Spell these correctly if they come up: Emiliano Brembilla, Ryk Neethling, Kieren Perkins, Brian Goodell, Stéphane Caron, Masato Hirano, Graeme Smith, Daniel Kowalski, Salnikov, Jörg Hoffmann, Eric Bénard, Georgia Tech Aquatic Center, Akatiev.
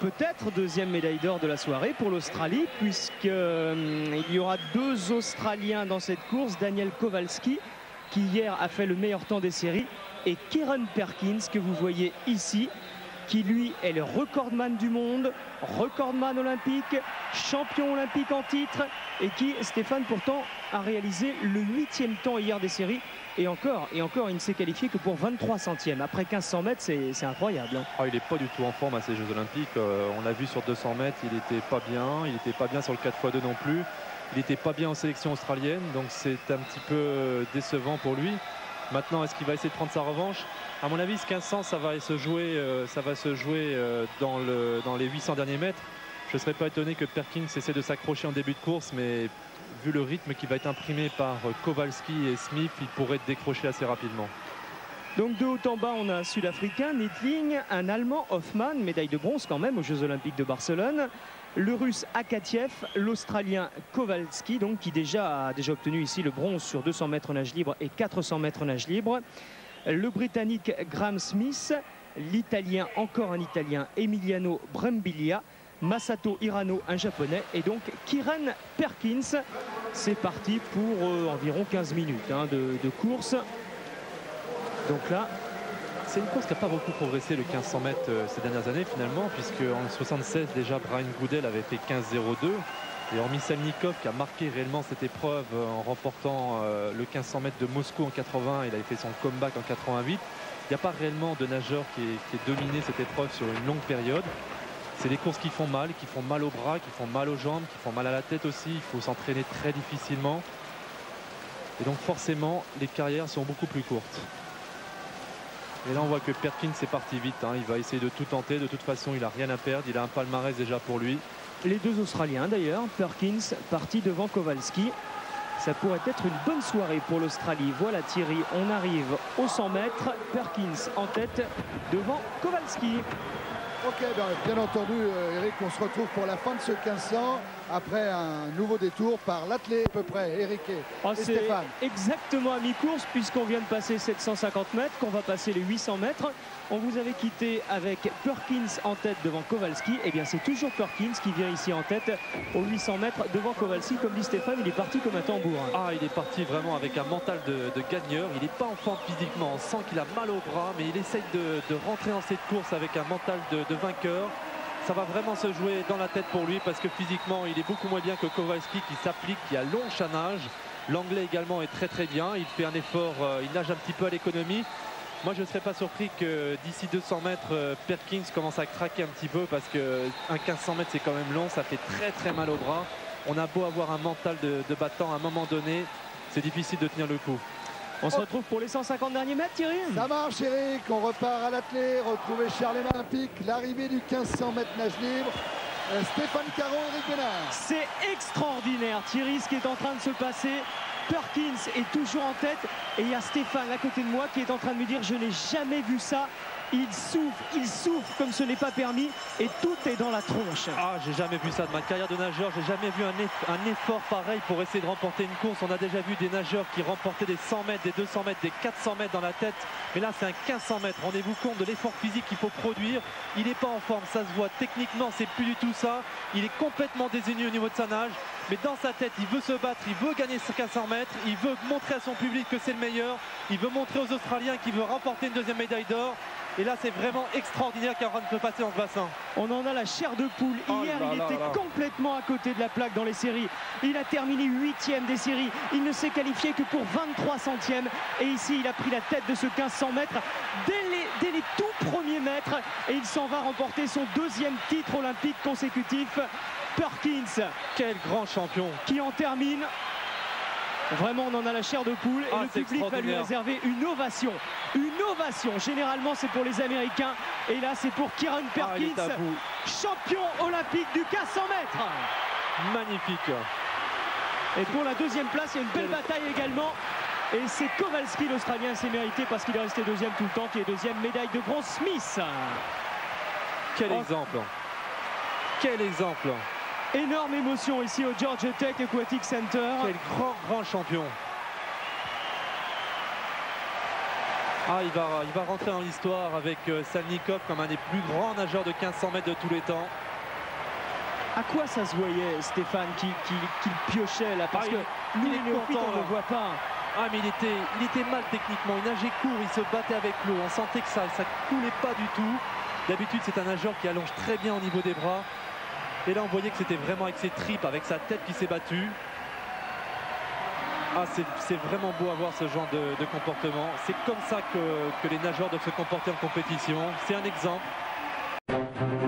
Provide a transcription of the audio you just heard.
Peut-être deuxième médaille d'or de la soirée pour l'Australie, puisqu'il y aura deux Australiens dans cette course. Daniel Kowalski, qui hier a fait le meilleur temps des séries, et Kieren Perkins, que vous voyez ici, qui lui est le recordman du monde, recordman olympique, champion olympique en titre, et qui, Stéphane, pourtant, a réalisé le 8e temps hier des séries. Et encore, il ne s'est qualifié que pour 23 centièmes. Après 1500 mètres, c'est incroyable. Hein. Ah, il n'est pas du tout en forme à ces Jeux Olympiques. On l'a vu sur 200 mètres, il n'était pas bien. Il n'était pas bien sur le 4x2 non plus. Il n'était pas bien en sélection australienne. Donc c'est un petit peu décevant pour lui. Maintenant, est-ce qu'il va essayer de prendre sa revanche? À mon avis, ce 1500, ça va se jouer dans les 800 derniers mètres. Je ne serais pas étonné que Perkins essaie de s'accrocher en début de course, mais vu le rythme qui va être imprimé par Kowalski et Smith, il pourrait décrocher assez rapidement. Donc de haut en bas, on a un Sud-Africain, Neethling, un Allemand, Hoffmann, médaille de bronze quand même aux Jeux Olympiques de Barcelone, le Russe Akatiev, l'Australien Kowalski, donc, qui a déjà obtenu ici le bronze sur 200 mètres nage libre et 400 mètres nage libre, le Britannique Graeme Smith, l'Italien, encore un Italien, Emiliano Brembilla, Masato Hirano, un japonais, et donc Kieren Perkins. C'est parti pour environ 15 minutes de course. Donc là, c'est une course qui n'a pas beaucoup progressé, le 1500 mètres ces dernières années finalement, puisque en 76 déjà Brian Goodell avait fait 15,02, et hormis Salnikov qui a marqué réellement cette épreuve en remportant le 1500 mètres de Moscou en 80, il avait fait son comeback en 88. Il n'y a pas réellement de nageur qui ait dominé cette épreuve sur une longue période. C'est des courses qui font mal aux bras, qui font mal aux jambes, qui font mal à la tête aussi. Il faut s'entraîner très difficilement. Et donc forcément, les carrières sont beaucoup plus courtes. Et là, on voit que Perkins est parti vite. Hein. Il va essayer de tout tenter. De toute façon, il n'a rien à perdre. Il a un palmarès déjà pour lui. Les deux Australiens d'ailleurs. Perkins parti devant Kowalski. Ça pourrait être une bonne soirée pour l'Australie. Voilà Thierry, on arrive aux 100 mètres. Perkins en tête devant Kowalski. Ok, bien entendu, Eric, on se retrouve pour la fin de ce 1500 après un nouveau détour par l'athlète à peu près, Eric et Stéphane. Exactement à mi-course, puisqu'on vient de passer 750 mètres, qu'on va passer les 800 mètres. On vous avait quitté avec Perkins en tête devant Kowalski. Et bien, c'est toujours Perkins qui vient ici en tête aux 800 mètres devant Kowalski. Comme dit Stéphane, il est parti comme un tambour. Ah, il est parti vraiment avec un mental de gagneur. Il n'est pas en forme physiquement. On sent qu'il a mal au bras, mais il essaye de rentrer dans cette course avec un mental de vainqueur. Ça va vraiment se jouer dans la tête pour lui, parce que physiquement, il est beaucoup moins bien que Kowalski, qui s'applique, qui a long chanage. L'anglais également est très bien. Il fait un effort, il nage un petit peu à l'économie. Moi, je ne serais pas surpris que d'ici 200 mètres, Perkins commence à craquer un petit peu, parce qu'un 1500 mètres, c'est quand même long. Ça fait très mal au bras. On a beau avoir un mental de battant, à un moment donné, c'est difficile de tenir le coup. On se retrouve pour les 150 derniers mètres, Thierry. Ça marche, Eric. On repart à l'athlète, retrouver Charles Olympique, l'arrivée du 1500 mètres nage libre. Stéphane Caron, Eric Bénard. C'est extraordinaire, Thierry, ce qui est en train de se passer. Perkins est toujours en tête, et il y a Stéphane à côté de moi qui est en train de me dire: je n'ai jamais vu ça. Il souffle comme ce n'est pas permis, et tout est dans la tronche. Ah, j'ai jamais vu ça de ma carrière de nageur. J'ai jamais vu un effort pareil pour essayer de remporter une course. On a déjà vu des nageurs qui remportaient des 100 mètres, des 200 mètres, des 400 mètres dans la tête. Mais là, c'est un 1500 mètres. Rendez-vous compte de l'effort physique qu'il faut produire. Il n'est pas en forme, ça se voit. Techniquement, c'est plus du tout ça. Il est complètement désigné au niveau de sa nage. Mais dans sa tête, il veut se battre, il veut gagner ses 1500 mètres. Il veut montrer à son public que c'est le meilleur. Il veut montrer aux Australiens qu'il veut remporter une deuxième médaille d'or. Et là, c'est vraiment extraordinaire qu'il est en train de se passer dans ce bassin. On en a la chair de poule. Hier, il était complètement à côté de la plaque dans les séries. Il a terminé 8e des séries. Il ne s'est qualifié que pour 23 centièmes. Et ici, il a pris la tête de ce 1500 mètres dès les tout premiers mètres. Et il s'en va remporter son 2e titre olympique consécutif. Perkins, quel grand champion, qui en termine. Vraiment, on en a la chair de poule, et le public va lui réserver une ovation. Une ovation, généralement, c'est pour les Américains. Et là, c'est pour Kieren Perkins, champion olympique du 1500 mètres. Magnifique. Et pour la 2e place, il y a une belle bataille également. Et c'est Kowalski, l'Australien, s'est mérité parce qu'il est resté 2e tout le temps, qui est 2e médaille de bronze. Smith. Quel exemple. Quel exemple. Énorme émotion ici au Georgia Tech Aquatic Center. Quel grand champion. Ah, il va rentrer dans l'histoire avec Salnikov comme un des plus grands nageurs de 1500 mètres de tous les temps. À quoi ça se voyait, Stéphane, qu'il piochait là? Parce que nous, les copies, on ne le voit pas. Ah, mais il était mal techniquement. Il nageait court, il se battait avec l'eau. On sentait que ça ne coulait pas du tout. D'habitude, c'est un nageur qui allonge très bien au niveau des bras. Et là, on voyait que c'était vraiment avec ses tripes, avec sa tête qui s'est battue. Ah, c'est vraiment beau à voir ce genre de comportement. C'est comme ça que les nageurs doivent se comporter en compétition. C'est un exemple.